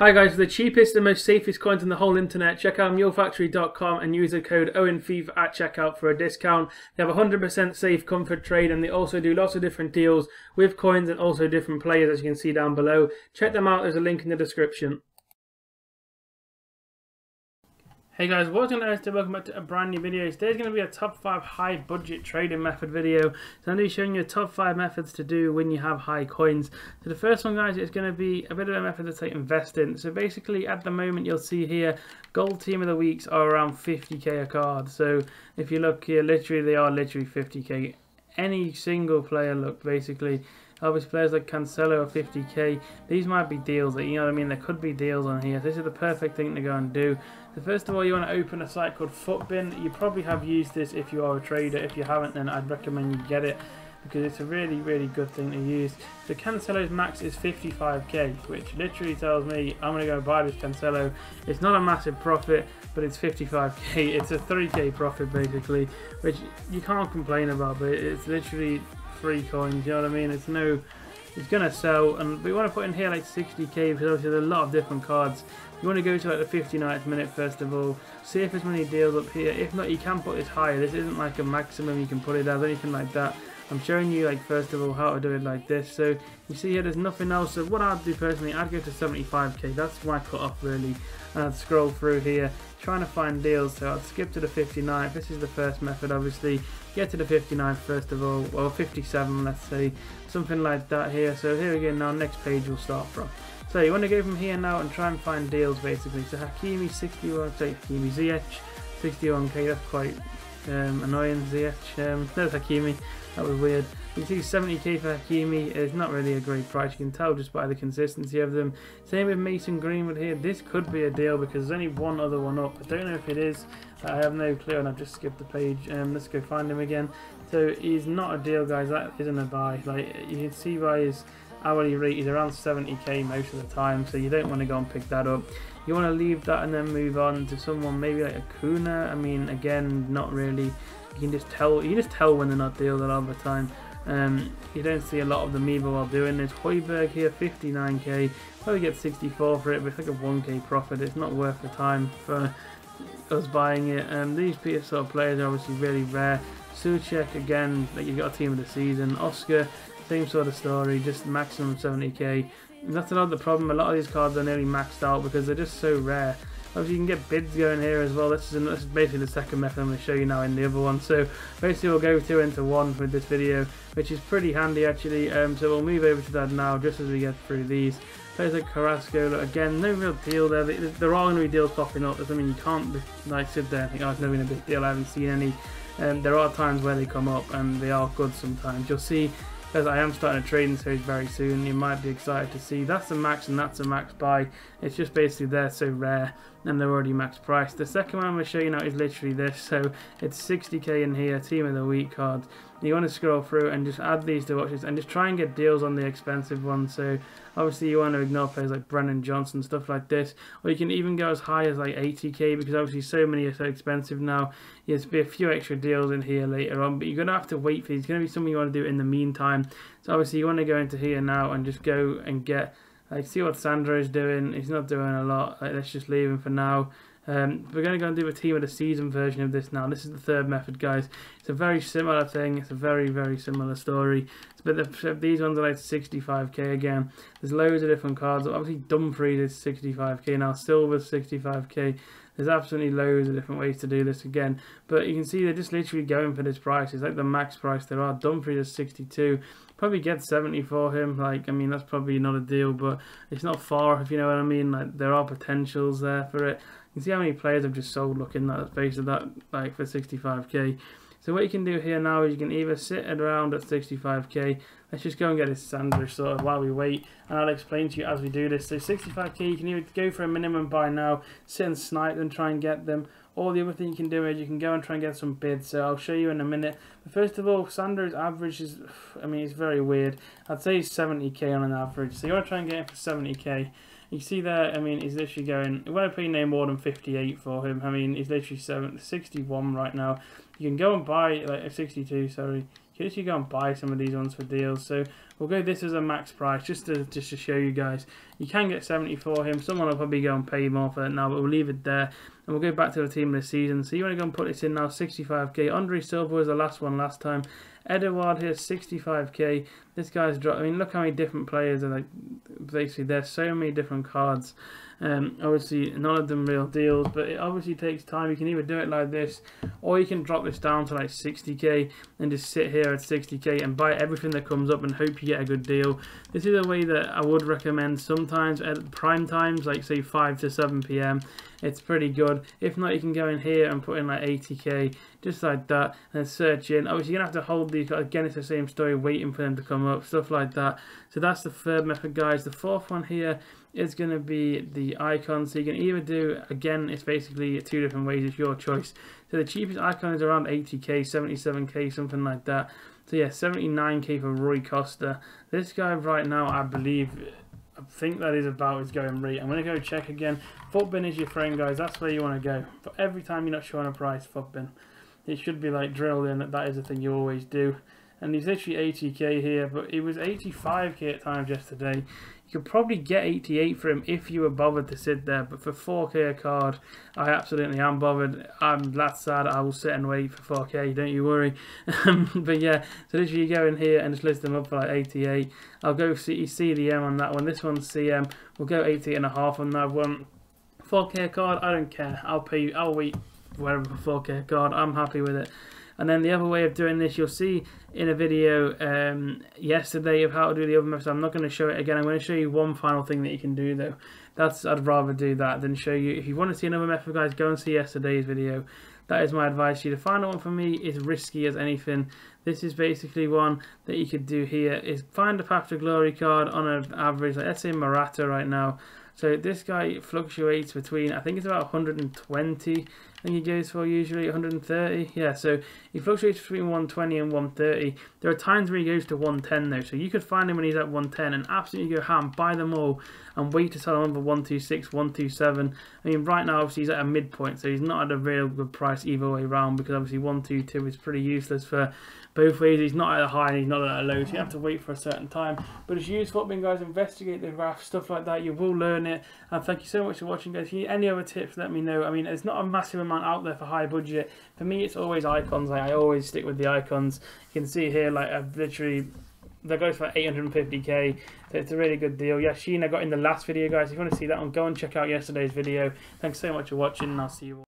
Hi guys, for the cheapest and most safest coins on the whole internet, check out MuleFactory.com and use the code OwenFIFA at checkout for a discount. They have 100% safe comfort trade and they also do lots of different deals with coins and also different players, as you can see down below. Check them out, there's a link in the description. Hey guys, what's going on guys, welcome back to a brand new video. Today's going to be a top 5 high budget trading method video. So I'm going to be showing you top 5 methods to do when you have high coins. So the first one guys is going to be a bit of a method to say invest in. So basically at the moment you'll see here, gold team of the weeks are around 50k a card. So if you look here, literally they are literally 50k. Any single player, look, basically. Obviously players like Cancelo at 50k, these might be deals that, you know what I mean, there could be deals on here. This is the perfect thing to go and do. So first of all, you want to open a site called Footbin. You probably have used this if you are a trader. If you haven't, then I'd recommend you get it, because it's a really good thing to use. So Cancelo's max is 55k, which literally tells me I'm going to go buy this Cancelo. It's not a massive profit, but it's 55k. It's a 3k profit basically, which you can't complain about, but it's literally free coins, you know what I mean? It's no, it's gonna sell. And we want to put in here like 60k, because obviously there's a lot of different cards. You want to go to like the 59th minute first of all, see if there's many deals up here. If not, you can put this higher. This isn't like a maximum you can put it as, anything like that. I'm showing you like first of all how to do it like this. So you see here there's nothing else. So what I'd do personally, I'd go to 75k. That's my cut off really, and I'd scroll through here trying to find deals. So I'd skip to the 59th. This is the first method obviously. Get to the 59th first of all, or 57 let's say, something like that here. So here again, now next page we'll start from. So you want to go from here now and try and find deals basically. So Hakimi 61, say Hakimi ZH 61k, that's quite annoying. ZH, there's Hakimi, that was weird. You see 70k for Hakimi is not really a great price, you can tell just by the consistency of them. Same with Mason Greenwood here. This could be a deal because there's only one other one up. I don't know if it is, I have no clue, and I've just skipped the page. Let's go find him again. So he's not a deal guys, that isn't a buy. Like you can see by his hourly rate, he's around 70k most of the time, so you don't want to go and pick that up. You want to leave that and then move on to someone maybe like a Kuna. I mean, again, not really. You can just tell when they're not deals a lot of the time. You don't see a lot of the Meebo while doing this. Hoiberg here, 59k, probably get 64 for it, but it's like a 1k profit. It's not worth the time for us buying it. These sort of players are obviously really rare. Suchek again, like you've got a team of the season. Oscar, same sort of story, just maximum 70k. And that's another problem, a lot of these cards are nearly maxed out because they're just so rare. Obviously you can get bids going here as well. This is basically the second method I'm going to show you now in the other one. So basically we'll go two into one with this video, which is pretty handy actually. So we'll move over to that now just as we get through these. Players like Carrasco, again, no real deal there. There are going to be deals popping up. I mean, you can't like sit there and think, oh, it's never been a big deal, I haven't seen any. There are times where they come up and they are good sometimes. You'll see, as I am starting a trading series very soon, you might be excited to see. That's a max and that's a max buy. It's just basically they're so rare and they're already max priced. The second one I'm going to show you now is literally this. So it's 60k in here, team of the week cards. You want to scroll through and just add these to watches and just try and get deals on the expensive ones. So obviously you want to ignore players like Brennan Johnson, stuff like this, or you can even go as high as like 80k, because obviously so many are so expensive now. There's be a few extra deals in here later on, but you're going to have to wait for these. It's going to be something you want to do in the meantime. So obviously you want to go into here now and just go and get, like, see what Sandro is doing. He's not doing a lot, like, let's just leave him for now. We're going to go and do a team of the season version of this now. This is the third method guys. It's a very similar thing, it's a very similar story, but these ones are like 65k again. There's loads of different cards. Obviously Dumfries is 65k now, Silva's 65k. There's absolutely loads of different ways to do this again, but you can see they're just literally going for this price. It's like the max price there are. Dumfries is 62, probably get 70 for him. Like, I mean, that's probably not a deal, but it's not far, if you know what I mean. Like, there are potentials there for it. You can see how many players have just sold looking at the face of that, like for 65k. So what you can do here now is you can either sit around at 65k. Let's just go and get this Sandro sort of while we wait, and I'll explain to you as we do this. So 65k, you can either go for a minimum buy now, sit and snipe them, try and get them, or the other thing you can do is you can go and try and get some bids. So I'll show you in a minute. But first of all, Sandro's average is, I mean, it's very weird. I'd say 70k on an average. So you want to try and get him for 70k. You see there, I mean, he's literally going, we won't pay no more than 58 for him. I mean, he's literally 61 right now. You can go and buy, like, 62, sorry. You can literally go and buy some of these ones for deals. So We'll go this as a max price just to show you guys. You can get 70 for him. Someone will probably go and pay more for it now, but we'll leave it there. And we'll go back to the team of the season. So you want to go and put this in now, 65k. Andre Silva was the last one last time. Edouard here, 65k. This guy's dropped. I mean, look how many different players are like. Basically, there's so many different cards. Obviously, none of them real deals, but it obviously takes time. You can either do it like this, or you can drop this down to like 60k and just sit here at 60k and buy everything that comes up and hope you get a good deal. This is a way that I would recommend sometimes at prime times, like say 5 to 7 p.m. It's pretty good. If not, you can go in here and put in like 80k, just like that, and search in. Obviously, you're going to have to hold these. Again, it's the same story, waiting for them to come up, stuff like that. So that's the third method, guys. The fourth one here is going to be the icon. So you can either do, again, it's basically two different ways. It's your choice. So the cheapest icon is around 80k, 77k, something like that. So yeah, 79k for Roy Costa. This guy right now, I think that is about his going rate. I'm going to go check again. Footbin is your friend, guys. That's where you want to go. But every time you're not showing a price, Footbin, it should be like drilled in that that is the thing you always do. And he's literally 80k here, but it was 85k at times yesterday. You could probably get 88 for him if you were bothered to sit there, but for 4k a card, I absolutely am bothered. That's sad. I will sit and wait for 4k, don't you worry. But yeah, so literally you go in here and just list them up for like 88. I'll go CDM on that one. This one's CM. We'll go 80.5 on that one. 4k a card, I don't care. I'll pay. I'll wait wherever for 4k a card. I'm happy with it. And then the other way of doing this, you'll see in a video yesterday of how to do the other method. I'm not going to show it again. I'm going to show you one final thing that you can do, though. I'd rather do that than show you. If you want to see another method, guys, go and see yesterday's video. That is my advice to you. The final one for me is risky as anything. This is basically one that you could do here, is find a Path to Glory card on an average, like let's say Morata right now. So this guy fluctuates between, I think it's about 120, I think he goes for usually 130. Yeah, so he fluctuates between 120 and 130. There are times where he goes to 110 though, so you could find him when he's at 110 and absolutely go ham, buy them all, and wait to sell them on for 126, 127. I mean, right now obviously he's at a midpoint, so he's not at a real good price either way round, because obviously 122 is pretty useless for both ways. He's not at a high and he's not at a low, so you have to wait for a certain time. But it's useful, guys. Investigate the graph, stuff like that. You will learn it. And thank you so much for watching, guys. If you need any other tips, let me know. I mean, there's not a massive amount out there for high budget. For me, it's always icons. Like, I always stick with the icons. You can see here, like, I've literally, that goes for 850k, so it's a really good deal. Yashin I got in the last video, guys. If you want to see that one, go and check out yesterday's video. Thanks so much for watching, and I'll see you all.